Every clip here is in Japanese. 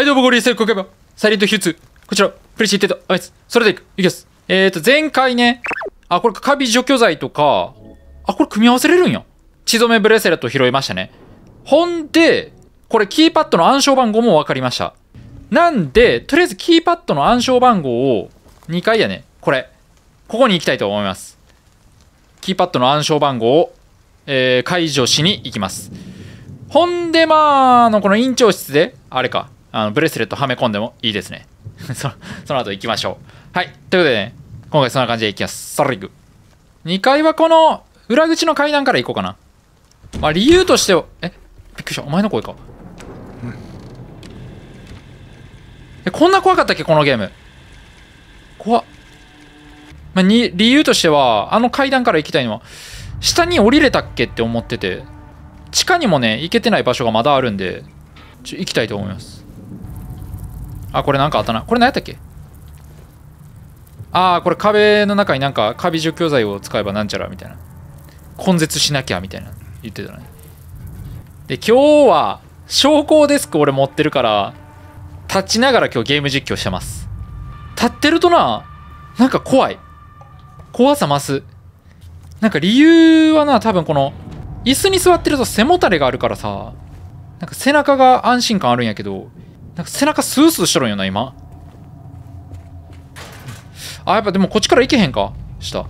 はい、どうもご利用していただければ、サイレントヒューツ、こちら、プレシーテート、アメス、それでいく、いきます。前回ね、あ、これ、カビ除去剤とか、あ、これ組み合わせれるんや。血染めブレスレット拾いましたね。ほんで、これキーパッドの暗証番号も分かりました。なんで、とりあえずキーパッドの暗証番号を2回やね。これ。ここに行きたいと思います。キーパッドの暗証番号を、解除しに行きます。ほんで、まあ、この院長室で、あれか、ブレスレットはめ込んでもいいですね。その後行きましょう。はい。ということでね、今回そんな感じで行きます。さらに行く。2階はこの裏口の階段から行こうかな。まあ、理由としては、びっくりした。お前の声か。こんな怖かったっけこのゲーム。怖っ。まあ、理由としては、階段から行きたいのは、下に降りれたっけって思ってて、地下にもね、行けてない場所がまだあるんで、行きたいと思います。あ、これなんかあったな。これ何やったっけ？ああ、これ壁の中になんか、カビ除去剤を使えばなんちゃら、みたいな。根絶しなきゃ、みたいな。言ってたね。で、今日は、昇降デスク俺持ってるから、立ちながら今日ゲーム実況してます。立ってるとな、なんか怖い。怖さ増す。なんか理由はな、多分この、椅子に座ってると背もたれがあるからさ、なんか背中が安心感あるんやけど、なんか背中スースーしとるんよな、今。あ、やっぱでもこっちから行けへんか？下。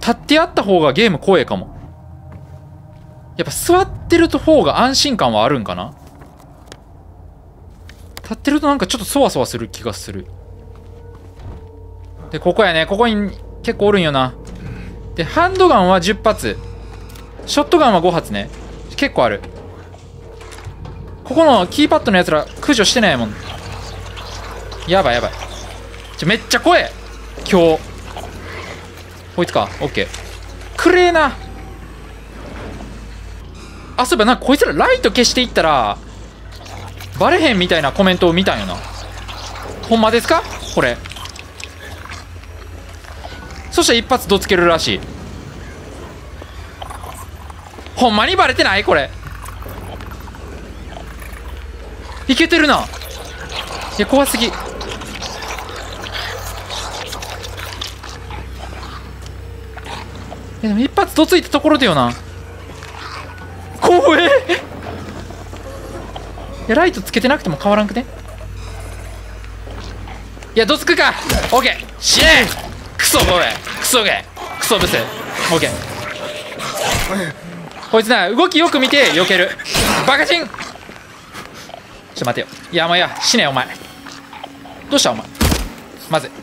立ってやった方がゲーム怖えかも。やっぱ座ってる方が安心感はあるんかな？立ってるとなんかちょっとそわそわする気がする。で、ここやね。ここに結構おるんよな。で、ハンドガンは10発。ショットガンは5発ね。結構ある。ここのキーパッドのやつら駆除してないもん。やばいやばい。めっちゃ怖え今日。こいつか。オッケー。くれえな。あ、そういえばなんかこいつらライト消していったら、バレへんみたいなコメントを見たんよな。ほんまですかこれ。そしたら一発どつけるらしい。ほんまにバレてないこれ。いけてるな。いや、怖すぎ。でも一発どついたところでよな。怖えライトつけてなくても変わらんくね。いや、どつくか。オッケー。死ねえ。クソごめん。クソげ。クソブス。オッケー。こいつな、動きよく見て避ける。バカチン。ちょっと待てよ。いや、もういや、死ねえ、お前。どうした、お前。まずい。危ね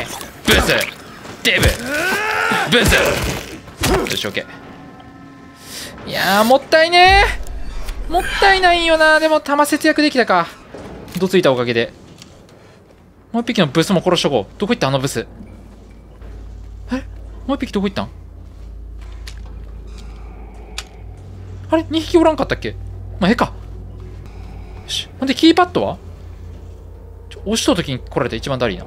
え。ブス。デブ。ブス。よし、オッケー。いやー、もったいねえ。もったいないよな。でも弾節約できたか。どついたおかげで。もう一匹のブスも殺しとこう。どこ行ったあのブス。あれもう一匹どこ行ったんあれ ?2 匹おらんかったっけ。まあ、ええか。よし。ほんで、キーパッドは押しとうときに来られた一番ダリーな。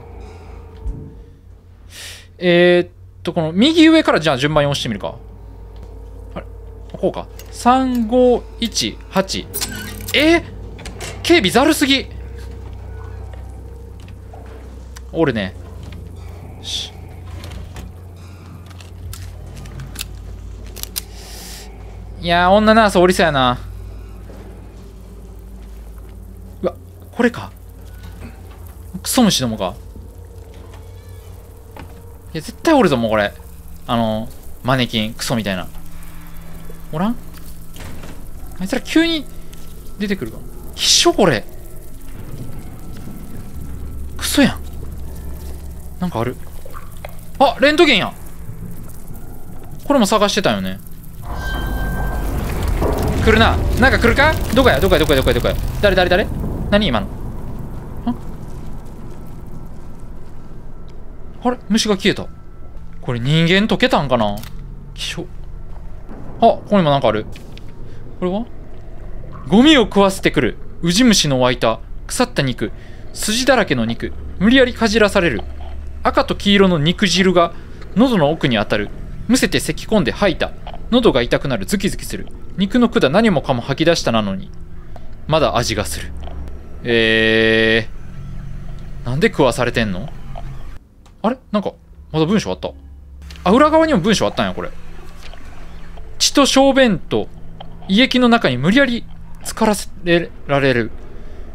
この右上からじゃあ順番に押してみるか。こうか。3518。警備ざるすぎ。おるね。いやー、女ナースおりそうやな。うわ、これか。クソ虫どもか。いや、絶対おるぞ、もうこれ。マネキン、クソみたいな。おらん？あいつら急に出てくるか。必勝これ。クソやん。なんかある。あ、レントゲンやん。これも探してたよね。来るな。なんか来るか？どこやどこやどこやどこやどこや。誰何今の。あれ虫が消えた。これ人間溶けたんかな？必勝。あ、ここにもなんかある。これはゴミを食わせてくる。ウジ虫の湧いた腐った肉。筋だらけの肉。無理やりかじらされる。赤と黄色の肉汁が喉の奥に当たる。むせて咳き込んで吐いた。喉が痛くなる。ズキズキする。肉の管何もかも吐き出したなのに、まだ味がする。なんで食わされてんの？あれ？なんか、まだ文章あった。あ、裏側にも文章あったんや、これ。血と小便と胃液の中に無理やり浸からせられる。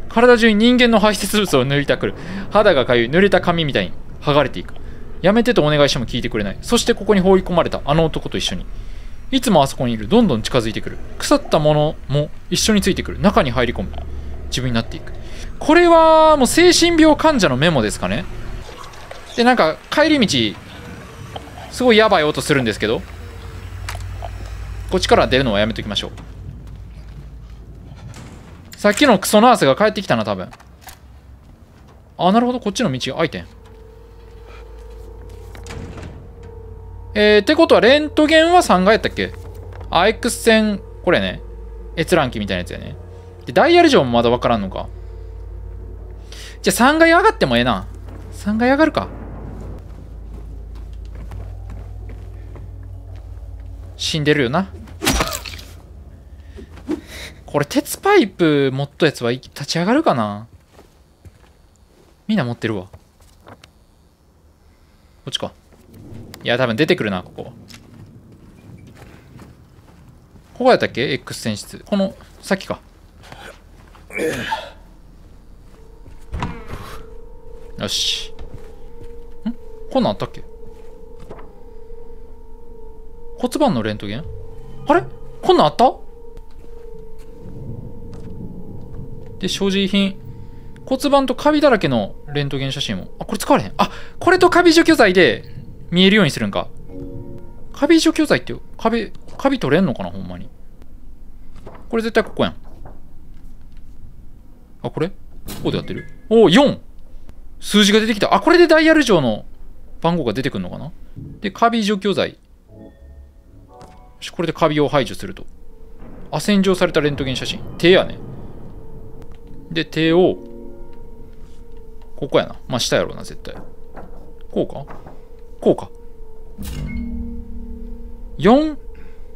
体中に人間の排泄物を塗りたくる。肌がかゆい。濡れた髪みたいに剥がれていく。やめてとお願いしても聞いてくれない。そしてここに放り込まれたあの男と一緒に。いつもあそこにいる。どんどん近づいてくる。腐ったものも一緒についてくる。中に入り込む。自分になっていく。これはもう精神病患者のメモですかね。で、なんか帰り道すごいやばい音するんですけど、こっちから出るのはやめときましょう。さっきのクソナースが帰ってきたな、多分。あ、なるほど、こっちの道開いてん。ってことはレントゲンは3階やったっけ？あ、X 線、これね。閲覧機みたいなやつやね。で、ダイヤル錠もまだわからんのか。じゃあ3階上がってもええな。3階上がるか。死んでるよな。これ鉄パイプ持ったやつは立ち上がるかな。みんな持ってるわ。こっちか。いや、多分出てくるな、ここ。ここやったっけ？ X 線室。この先か。よし。ん？こんなんあったっけ？骨盤のレントゲン？あれ？こんなんあった？で、所持品。骨盤とカビだらけのレントゲン写真も。あ、これ使われへん。あ、これとカビ除去剤で見えるようにするんか。カビ除去剤って、カビ取れんのかな、ほんまに。これ絶対ここやん。あ、これ？ここでやってる。おお、4！数字が出てきた。あ、これでダイヤル錠の番号が出てくるのかな。で、カビ除去剤。これでカビを排除すると。あ、洗浄されたレントゲン写真。手やね。で、手を、ここやな。まあ、下やろうな、絶対。こうか？こうか。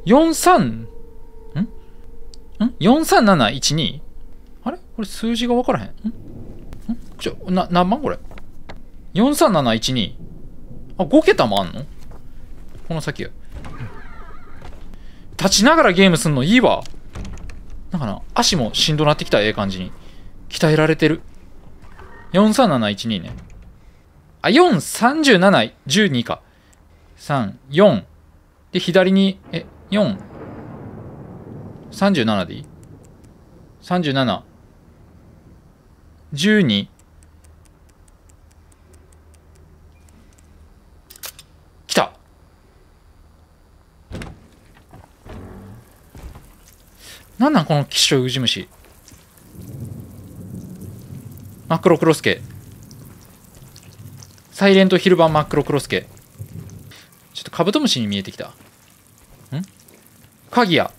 43712？ あれ？これ数字が分からへん。何番これ？ 43712。あ、5桁もあんの？この先や。立ちながらゲームすんのいいわ。なんかな、足もしんどなってきた、ええ感じに。鍛えられてる。43712ね。あ、43712か。3、4。で、左に、4。37でいい？ 37。12。来た！なんなんこの希少ウジ虫。マクロクロスケ。サイレント昼晩マクロクロスケ。ちょっとカブトムシに見えてきた。ん？鍵や。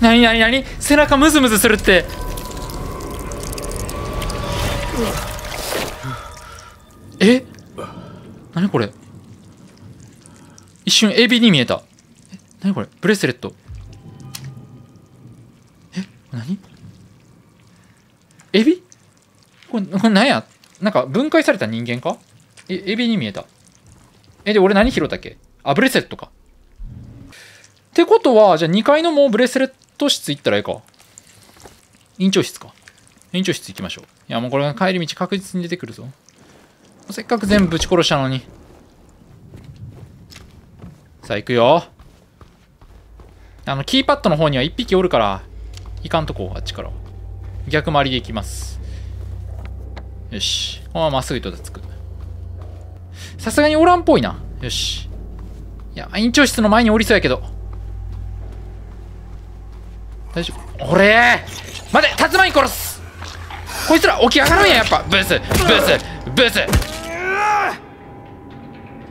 なになになに？背中ムズムズするって。え？なにこれ？一瞬エビに見えた。え、なにこれ？ブレスレット。何？エビ？これ何や？なんか分解された人間か？エビに見えた。で、俺何拾ったっけ？あ、ブレスレットか。ってことは、じゃあ2階のもうブレスレット室行ったらいいか。院長室か。院長室行きましょう。いや、もうこれ帰り道確実に出てくるぞ。せっかく全部ぶち殺したのに。さあ、行くよ。キーパッドの方には1匹おるから。いかんとこ、あっちから。逆回りで行きます。よし。このまままっすぐ糸でつく。さすがにおらんっぽいな。よし。いや、院長室の前におりそうやけど。大丈夫。おれー！待て！竜巻殺す！こいつら起き上がるんや、やっぱ！ブス！ブス！ブス！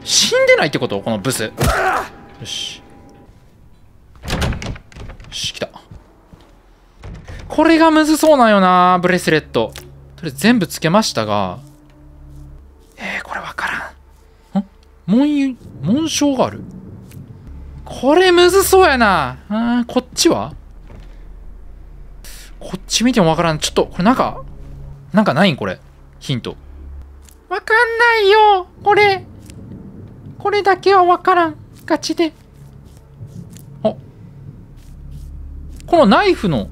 死んでないってこと？このブス。よし。よし、来た。これがむずそうなんよな、ブレスレット。とりあえず全部つけましたが。これわからん。紋章がある。これむずそうやな。こっちはこっち見てもわからん。ちょっと、これなんかないんこれ。ヒント。わかんないよ。これだけはわからん。ガチで。あ。このナイフの。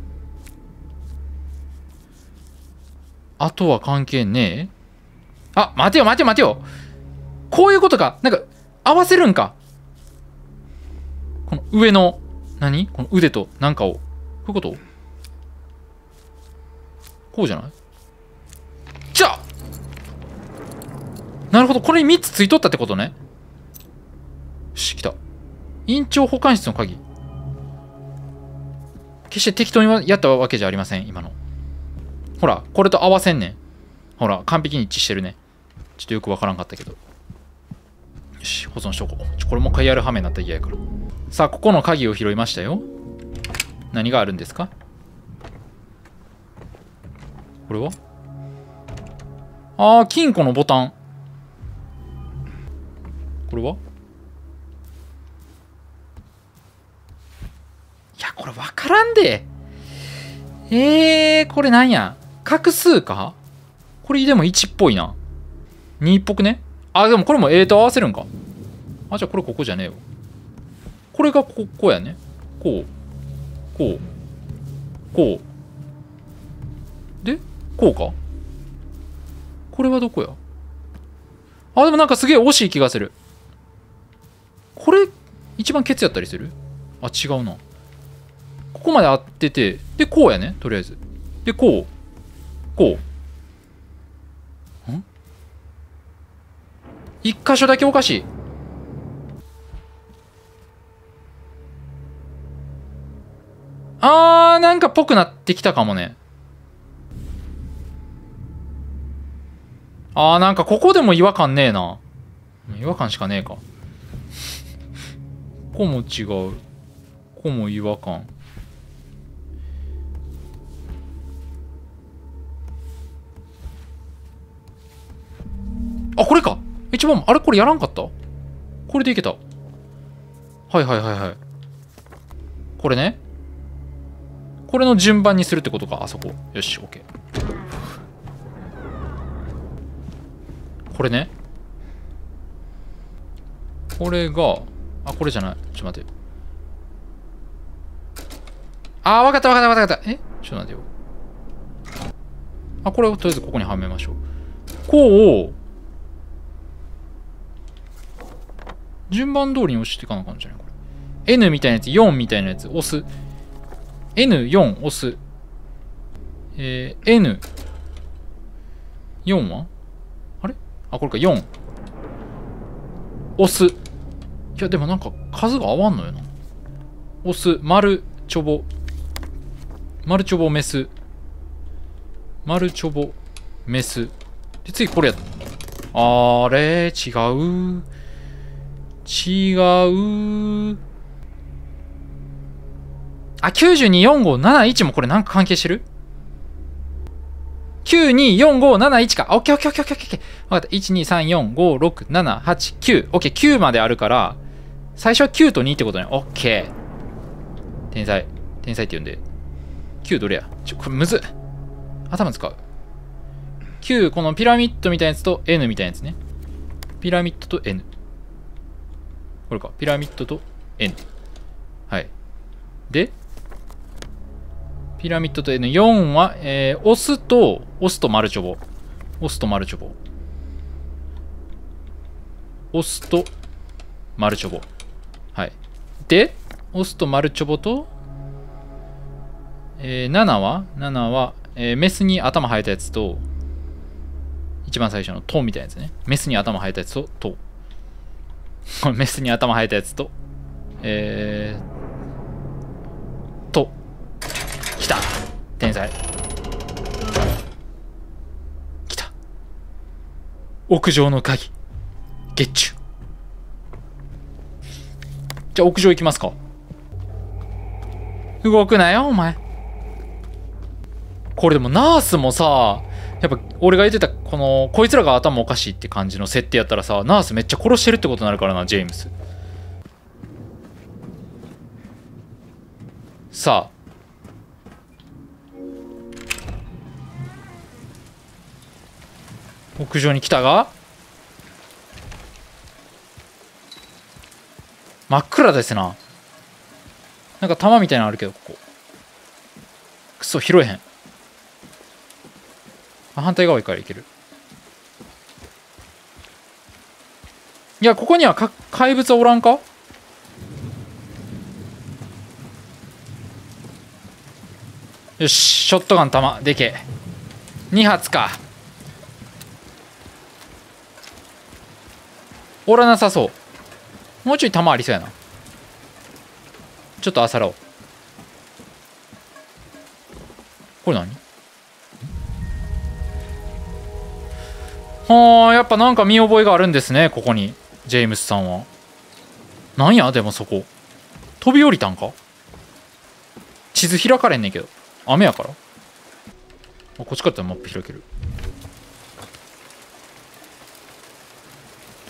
あとは関係ねえ。あ、待てよ。こういうことか。なんか、合わせるんか。この上の、何？この腕となんかを。こういうこと？こうじゃない？じゃあ！なるほど。これに3つついとったってことね。よし、来た。院長保管室の鍵。決して適当にやったわけじゃありません、今の。ほら、これと合わせんねん。ほら、完璧に一致してるね。ちょっとよくわからんかったけど。よし、保存しとこう。これもう一回やるはめになったら嫌やから。さあ、ここの鍵を拾いましたよ。何があるんですか？これは？ああ、金庫のボタン。これは？いや、これわからんで。これなんや？画数か？これでも1っぽいな。2っぽくね？あ、でもこれも A と合わせるんか。あ、じゃあこれここじゃねえよ。これがここやね。こう。こう。こう。で、こうか。これはどこや？あ、でもなんかすげえ惜しい気がする。これ、一番ケツやったりする？あ、違うな。ここまで合ってて、で、こうやね。とりあえず。で、こう。こう。一箇所だけおかしい。あー、なんかぽくなってきたかもね。あー、なんかここでも違和感ねえな。違和感しかねえか。ここも違う。ここも違和感。あ、これか。一番、あれこれやらんかった？これでいけた。はい。これね。これの順番にするってことか、あそこ。よし、OK。これね。これが、あ、これじゃない。ちょっと待ってよ。あー、わかった。え？ちょっと待ってよ。あ、これをとりあえずここにはめましょう。こうを、順番通りに押していかなあかんじゃない？これ N みたいなやつ、4みたいなやつ押す。N4 押す。N4 はあれ？あ、これか。4押す。いや、でもなんか数が合わんのよな。押す。丸チョボメスで、次これやった。あれ違う。あ、924571もこれなんか関係してる？ 924571 か。オッケーオッケーオッケーオッケー。分かった。123456789。オッケー、9まであるから、最初は9と2ってことね。オッケー。天才って言うんで。9どれや？これむずっ。頭使う。9、このピラミッドみたいなやつと N みたいなやつね。ピラミッドと N。これか。ピラミッドと N。はい。で、ピラミッドと N。4は、押すと丸ちょぼ。はい。で、押すと丸ちょぼと、7は、メスに頭生えたやつと、一番最初のトみたいなやつね。メスに頭生えたやつと、ト。メスに頭生えたやつと、来た！天才。来た。屋上の鍵。ゲッチュ。じゃあ、屋上行きますか。動くなよ、お前。これでもナースもさ、やっぱ俺が言ってたこのこいつらが頭おかしいって感じの設定やったらさ、ナースめっちゃ殺してるってことになるからな、ジェームス。さあ、屋上に来たが真っ暗ですな。なんか玉みたいなのあるけど、ここクソ拾えへん。あ、反対側からいける。いや、ここには怪物おらんか。よし、ショットガン弾でけえ2発か。おらなさそう。もうちょい弾ありそうやな。ちょっとあさらおう。これ何？はあ、やっぱなんか見覚えがあるんですね、ここに。ジェームスさんはなんや。でもそこ飛び降りたんか。地図開かれんねんけど、雨やから。こっちからだったらマップ開ける。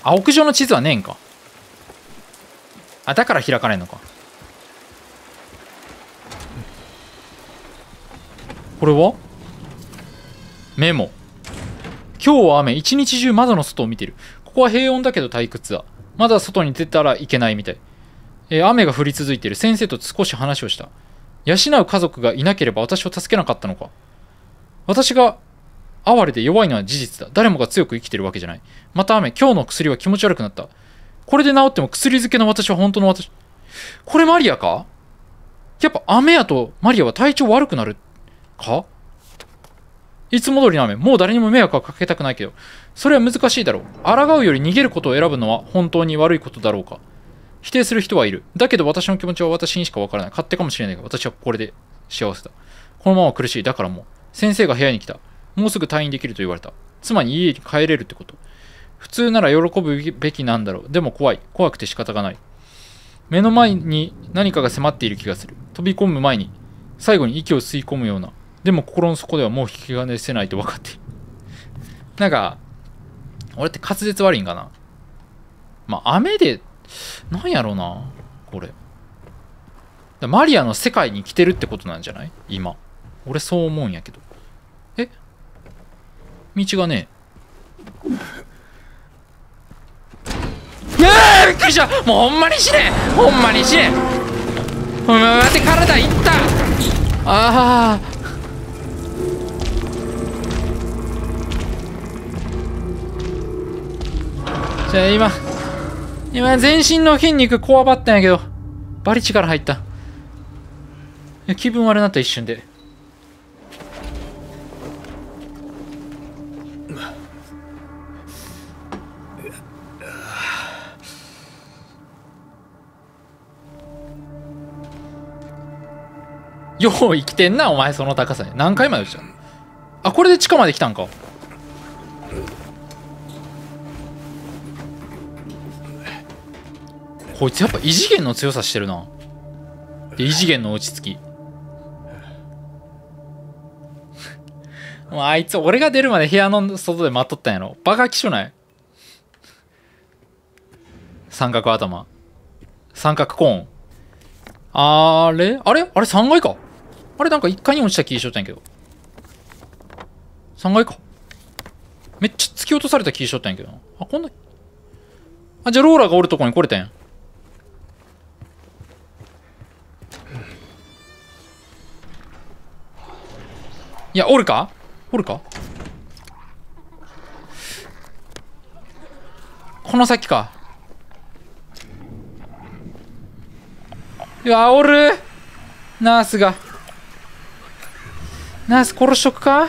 あ、屋上の地図はねえんか。あ、だから開かれんのか。これはメモ。今日は雨、一日中窓の外を見てる。ここは平穏だけど退屈だ。まだ外に出たらいけないみたい。雨が降り続いてる。先生と少し話をした。養う家族がいなければ私を助けなかったのか。私が哀れで弱いのは事実だ。誰もが強く生きてるわけじゃない。また雨。今日の薬は気持ち悪くなった。これで治っても薬漬けの私は本当の私。これマリアか。やっぱ雨やとマリアは体調悪くなるか。いつも通りの雨。もう誰にも迷惑はかけたくないけど、それは難しいだろう。抗うより逃げることを選ぶのは本当に悪いことだろうか。否定する人はいる。だけど私の気持ちは私にしかわからない。勝手かもしれないが、私はこれで幸せだ。このまま苦しい。だからもう。先生が部屋に来た。もうすぐ退院できると言われた。つまり家に帰れるってこと。普通なら喜ぶべきなんだろう。でも怖い。怖くて仕方がない。目の前に何かが迫っている気がする。飛び込む前に、最後に息を吸い込むような。でも心の底ではもう引き金せないと分かっている。なんか、俺って滑舌悪いんかな。まあ、雨で、なんやろうな、これ。マリアの世界に来てるってことなんじゃない今。俺そう思うんやけど。え？道がねえ。びっくりした。もうほんまに死ねえ、ほんまに死ねえ。待って、体いった。ああ。じゃあ今全身の筋肉こわばったんやけど、バリ力入った。気分悪なった一瞬で。よう生きてんなお前、その高さに。何回まで落ちた。あ、これで地下まで来たんか。こいつやっぱ異次元の強さしてるな。で、異次元の落ち着き。もうあいつ俺が出るまで部屋の外で待っとったんやろ。バカきしょない。三角頭、三角コーン。あれあれあれ3階か。あれなんか1階に落ちた気しとったんやけど。3階か。めっちゃ突き落とされた気しとったんやけどな。あ、こんな。あ、じゃあローラがおるとこに来れたんや。いや、おるかおるか。この先か。いや、おる。ナースが。ナース殺しとくか。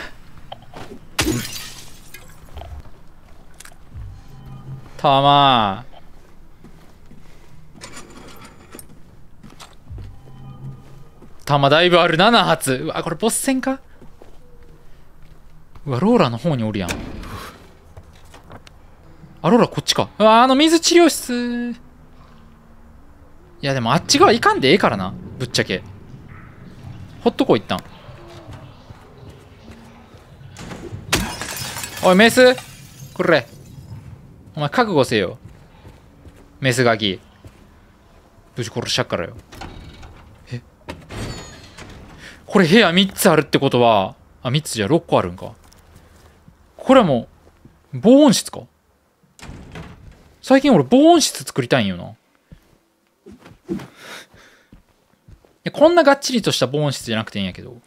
たまー。たまだいぶある。7発。うわ、これボス戦か。うわ、ローラの方におるやん。あ、ローラこっちか。うわ、あの水治療室。いや、でもあっち側行かんでええからな、ぶっちゃけ。ほっとこう一旦。おいメス、これお前覚悟せよ。メスガキぶち殺しちゃっからよ。え、これ部屋3つあるってことは、あ、3つじゃ6個あるんか。これはもう防音室か。最近俺防音室作りたいんよな。こんながっちりとした防音室じゃなくていいんやけど。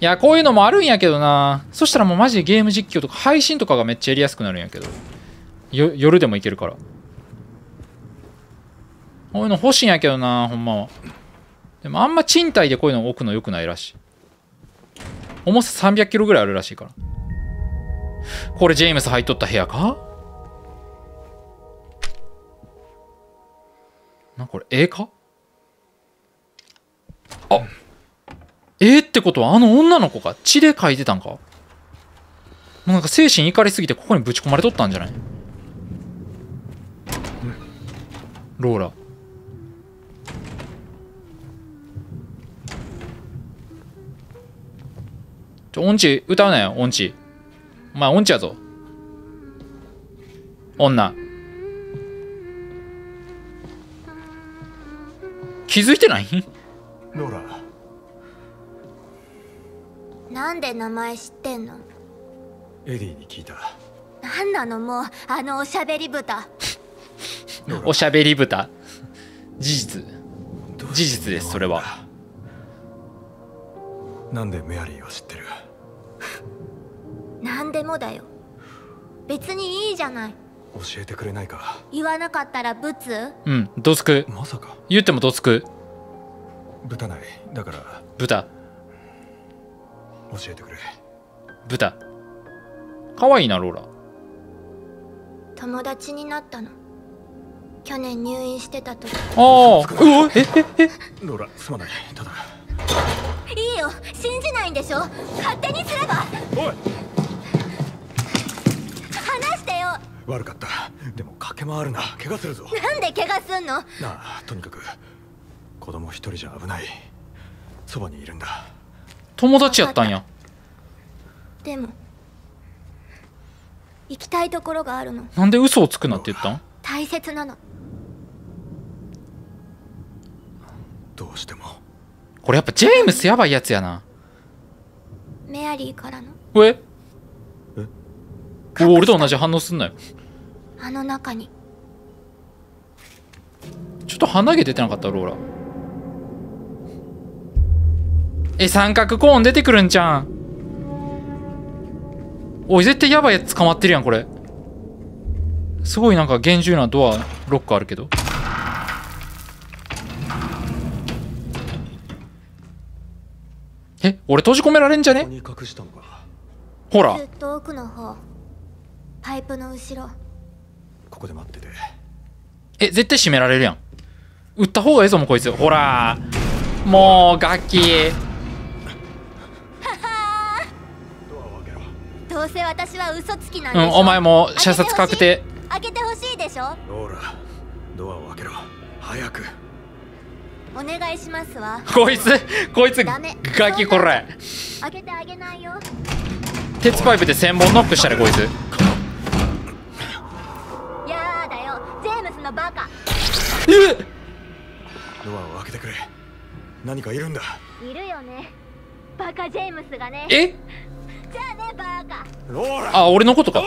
いや、こういうのもあるんやけどな。そしたらもうマジでゲーム実況とか配信とかがめっちゃやりやすくなるんやけど。夜でもいけるから。こういうの欲しいんやけどな、ほんまは。でもあんま賃貸でこういうの置くの良くないらしい。重さ300キロぐらいあるらしいから。これジェームス入っとった部屋かな、これ絵か。あ、絵ってことはあの女の子が血で描いてたんか。もうなんか精神怒りすぎてここにぶち込まれとったんじゃない。ローラ、音痴歌うなよ、音痴。お前音痴やぞ女。気づいてない？ローラ、なんで名前知ってんの？エリーに聞いた。なんなのもうあのおしゃべり豚。おしゃべり豚。事実です。それはなんでメアリーを知ってる？なんでもだよ、別にいいじゃない。教えてくれないか。言わなかったらブツ？うん、どつく。まさか言ってもどつく。豚ないだから豚。教えてくれ豚。かわいいなローラ。友達になったの、去年入院してた時。ああ、うわ、えローラ、すまない。ただいいよ、信じないんでしょ、勝手にすれば。おい話してよ。悪かった、でも駆け回るな、怪我するぞ。なんで怪我すんの？なあ、とにかく子供一人じゃ危ない、そばにいるんだ。友達やったんや。でも行きたいところがあるの。なんで嘘をつくなって言ったん？大切なの。どうしても。これやっぱジェームスやばいやつやな。メアリーからの。え、俺と同じ反応すんなよ。あの中にちょっと鼻毛出てなかったローラ。え、三角コーン出てくるんじゃん。おい絶対やばいやつ捕まってるやんこれ。すごいなんか厳重なドアロックあるけど。え、俺閉じ込められんじゃね？ほら。ずっと奥の方、パイプの後ろ。ここで待ってて。え、絶対閉められるやん。撃った方がええぞもうこいつ。ほら、もうガキ。どうせ私は嘘つきなんでしょ。うん、お前も射殺確定。開けてほしいでしょ。ローラ、ドアを開けろ。早く。お願いしますわ。こいつ、ガキこれ。開けてあげないよ。鉄パイプで1000本ノックしたね、こいつ。やだよ、ジェームスのバカ。ドアを開けてくれ。何かいるんだ。いるよね。バカジェームスがね。え？じゃあね、バカ。ローラ。あ、俺のことか。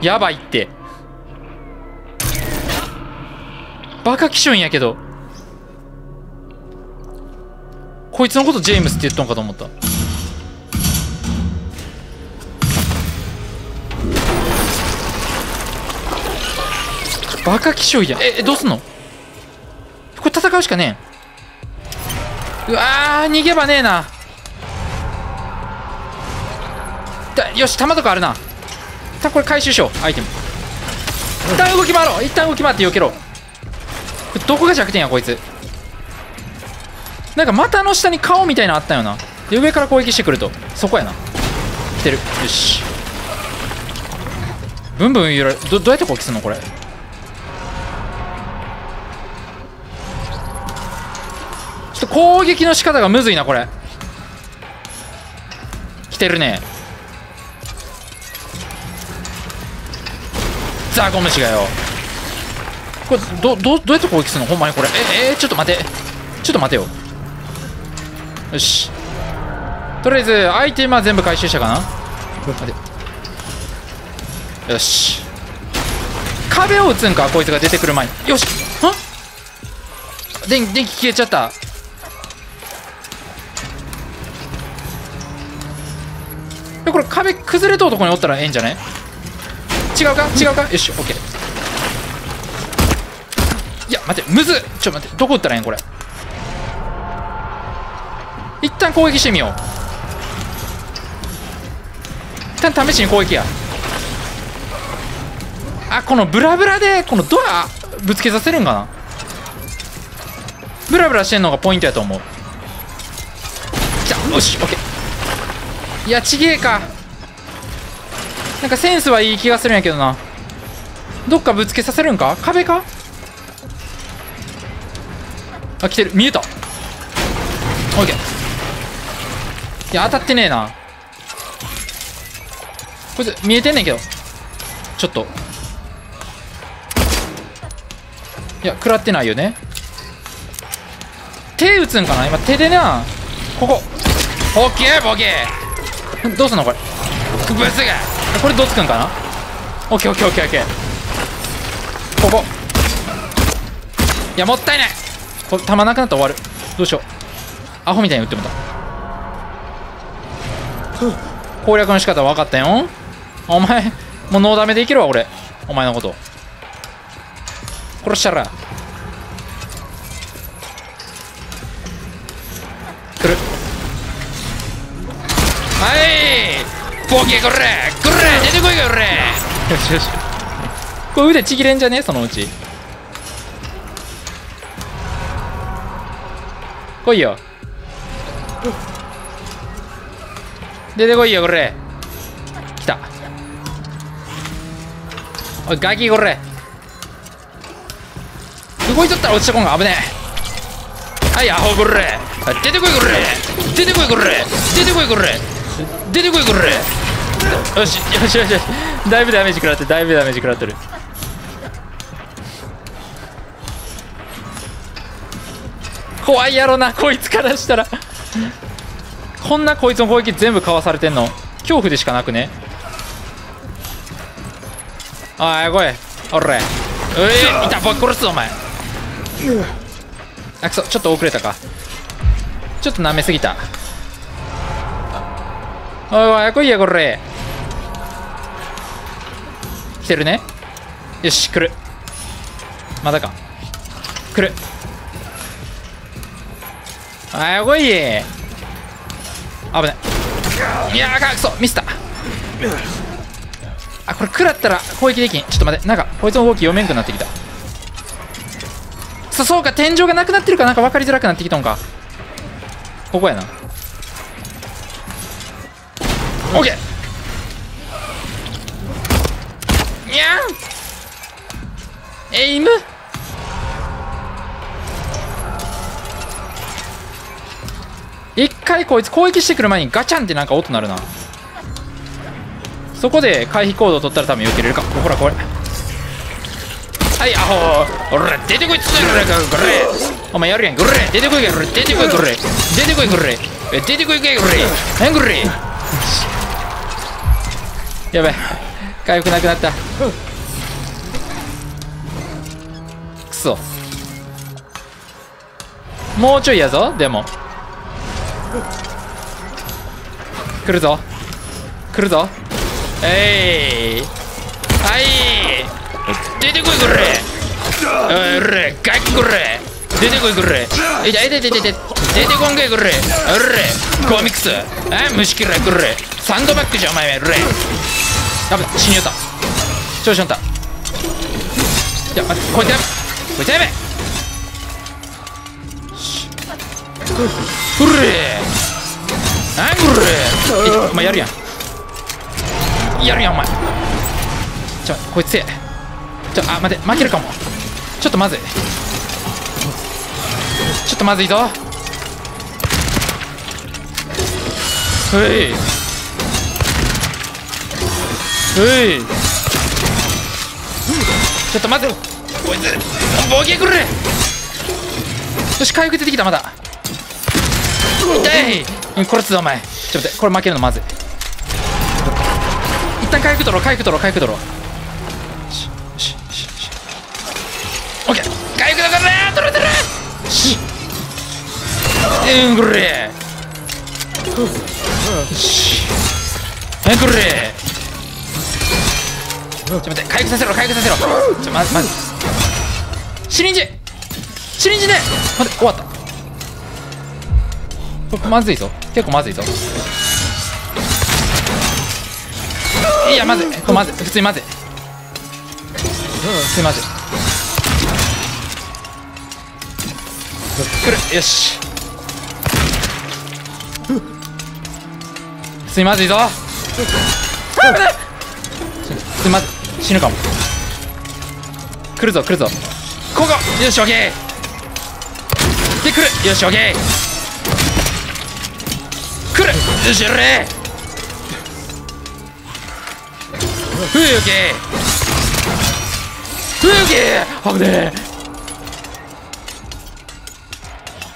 やばいって、バカ気象やけどこいつのことジェームスって言っとんかと思った。バカ気象や。え、どうすんのこれ、戦うしかねえ。うわー、逃げばねえな。よし、弾とかあるな。一旦これ回収しよう。アイテム一旦動き回ろう。一旦動き回って避けろ。どこが弱点やこいつ。なんか股の下に顔みたいなのあったよな。で上から攻撃してくると、そこやな。来てる。よし、ブンブン揺られる。 どうやって攻撃するのこれ。ちょっと攻撃の仕方がむずいなこれ。してるね。ザコムシがよ。これどうやって攻撃するのほんまにこれ。ちょっと待て。ちょっと待てよ。よし。とりあえず、アイテムは全部回収したかな。待て。よし。壁を打つんか、こいつが出てくる前に。よし。電気消えちゃった。これ壁崩れたとこにおったらええんじゃね？違うか違うか、よし、オッケー。いや、待って、むずっ。ちょっと待って、どこ打ったらええんこれ。一旦攻撃してみよう。一旦試しに攻撃や。あ、このブラブラで、このドアぶつけさせるんかな。ブラブラしてんのがポイントやと思う。じゃあ、よし、オッケー。いや、ちげえか。なんかセンスはいい気がするんやけどな。どっかぶつけさせるんか？壁か？あ、来てる。見えた。オッケー。いや、当たってねえな。こいつ、見えてんねんけど。ちょっと。いや、食らってないよね。手打つんかな？今、手でな。ここ。オッケー、ボケー。どうすんのこれ。くぶつが。これどつくんかな。オッケーオッケーオッケーオッケー。ここ、いやもったいない。これ弾なくなったら終わる。どうしよう。アホみたいに打ってもた。攻略の仕方分かったよ。お前もうノーダメでいけるわ俺。お前のこと殺したら来る。はいボケ、これこれ出てこいよ、これ。よしよし。これ腕ちぎれんじゃねえ、そのうち。来いよ。出てこいよ、これ。来た。おい、ガキ、これ。動いとったら落ちてこんが危ねえ。はい、アホ、これ。出てこい、これ。出てこい、これ。出てこい、これ。出てこい、これ。よしよしよしよし、だいぶダメージ食らってる、だいぶダメージ食らってる。怖いやろなこいつからしたらこんなこいつの攻撃全部かわされてんの恐怖でしかなくね。ああ来いおれ、いた、ばっ殺すぞお前。あ、くそ、ちょっと遅れたか。ちょっとなめすぎた。おいおい来いやこれ。来てるね。よし来る。まだか。来る。あー来い。危ない。いやーか、くそミスった。あ、これ食らったら攻撃できん。ちょっと待って、なんかこいつの動き読めんくなってきた。そうか、天井がなくなってるかなんか分かりづらくなってきたんか。ここやな。オッケー。にゃんエイム。一回こいつ攻撃してくる前にガチャンってなんか音鳴るな。そこで回避行動を取ったら多分避けれるか。ほらこれ。はいアホー。おら出てこいつのやろ。これお前やるやん。これ出てこいやろ。出てこいこれ。出てこいこれ。出てこいこれ。何これ。やばい、回復なくなった。くそ、もうちょいやぞ。でも来るぞ来るぞ。えい、はい出てこいこれ。おれガキこれ。出てこいこれ。いたいたいたいたいた。出てこんかいこれ。おれコミックス。あ虫嫌いこれ。サンドバッグじゃお前めれ。多分死によった。調子乗った。いや待って、こいつやべこいつやべ。うれなんこれ。お前やるやんやるやんお前。ちょこいつせ。ちょあ待って負けるかも。ちょっとまずい、ちょっとまずいぞ。ういい、ちょっと待て、こいつボケくれ。よし、回復出てきた。まだ痛い、殺すぞお前。ちょっと待って、これ負けるのまずい。一旦回復取ろう、回復取ろう、回復取ろう。オッケー、回復だからねー、取れてる。ぐれーぐれー、ちょっと待って、回復させろ、回復させろ。ちょ、まずまずシリンジ、シリンジで待って、終わった。これまずいぞ、結構まずいぞ。いやまずい、これまずい、普通にまずい、普通にまずい。来る、よし、すいまずいぞ、すいまずい、死ぬかも。来るぞ、来るぞ、ここ、よし、オッケーで、来る、よし、オッケー、来る、よし、やれ、ふぅ、オッケー、ふぅ、オッケー、あぶねえ。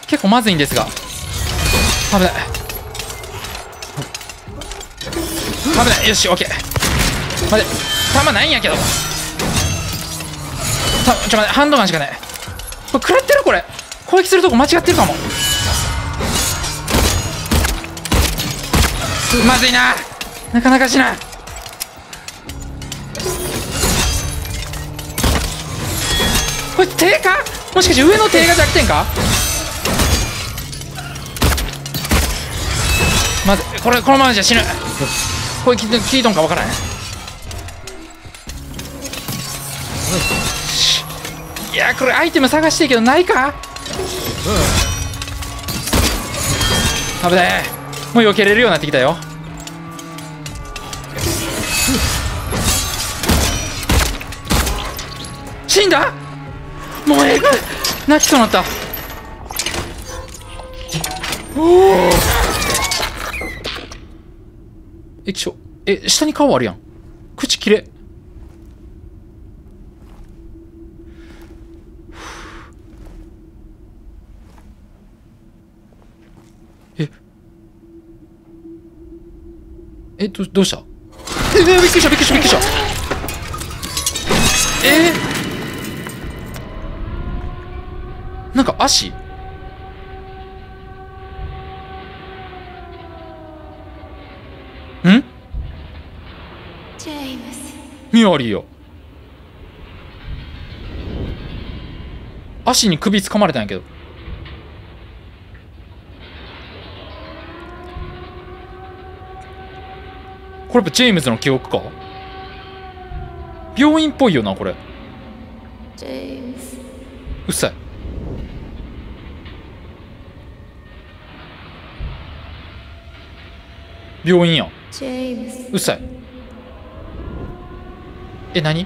結構まずいんですが、危ない危ない。よし、オッケー、待て、弾ないんやけど、ちょ待て、ハンドガンしかない。これ食らってる、これ攻撃するとこ間違ってるかも。まずいな、なかなかしない。これ手か、もしかして上の手が弱点か。まずこれ、このままじゃ死ぬ。これ聞いとんか分からん。いや、これアイテム探してるけどないか。危ねえ、もう避けれるようになってきたよ。死んだ、もうえぐい、泣きそうになった。おお、液晶、え、下に顔あるやん。口きれい。ええ、どうした。え、びっくりした、びっくりした、びっくりした。なんか足、ん？ミアリーよ、足に首掴まれたんやけど。これやっぱジェイムズの記憶か。病院っぽいよなこれ。うっさい、病院やん。うっさい。え、何？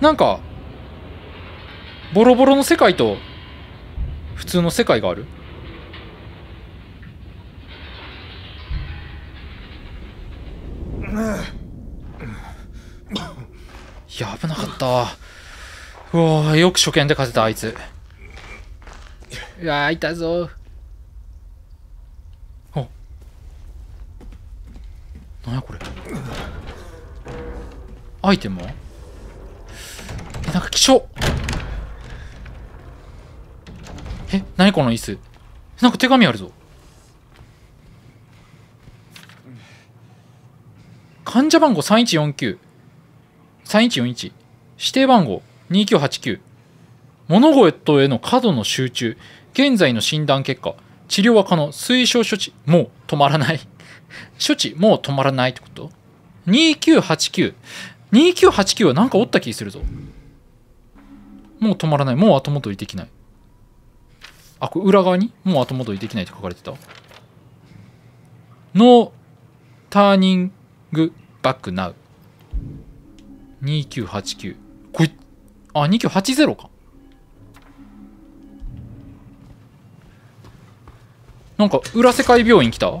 なんかボロボロの世界と普通の世界がある。いや、危なかった。うわ、よく初見で勝てたあいつ。いや、いたぞ。あ、なんやこれ、アイテムは。なんか気象、え、何この椅子。なんか手紙あるぞ。患者番号3149、3141、指定番号2989、物事への過度の集中、現在の診断結果、治療は可能、推奨処置もう止まらない処置もう止まらないってこと。2989、2989はなんかおった気するぞ。もう止まらない、もう後戻りできない。あ、これ裏側にもう後戻りできないって書かれてた。ノーターニングバックナウ、2989、これ、あ、2980か。なんか裏世界病院来た。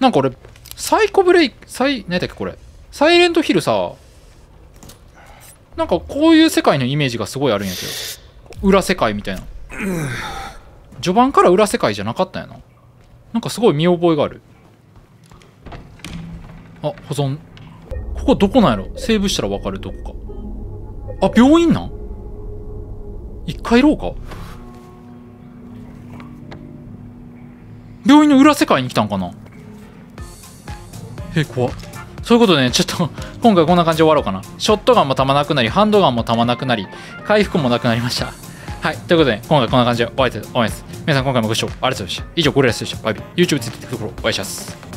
なんか俺サイコブレイク何だっけこれ、サイレントヒルさ、なんかこういう世界のイメージがすごいあるんやけど、裏世界みたいな、序盤から裏世界じゃなかったんやな。なんかすごい見覚えがある。あ、保存。ここどこなんやろ、セーブしたらわかる、どこか。あ、病院なん。一回廊下、病院の裏世界に来たんかな。え、怖っ。そういうことでね、ちょっと今回こんな感じで終わろうかな。ショットガンも弾なくなり、ハンドガンも弾なくなり、回復もなくなりました。はい、ということで、ね、今回こんな感じで終わりです。皆さん今回もご視聴ありがとうございました。以上、ゴリラスでした。バイバイ。YouTube、Twitter、フォローお願いします。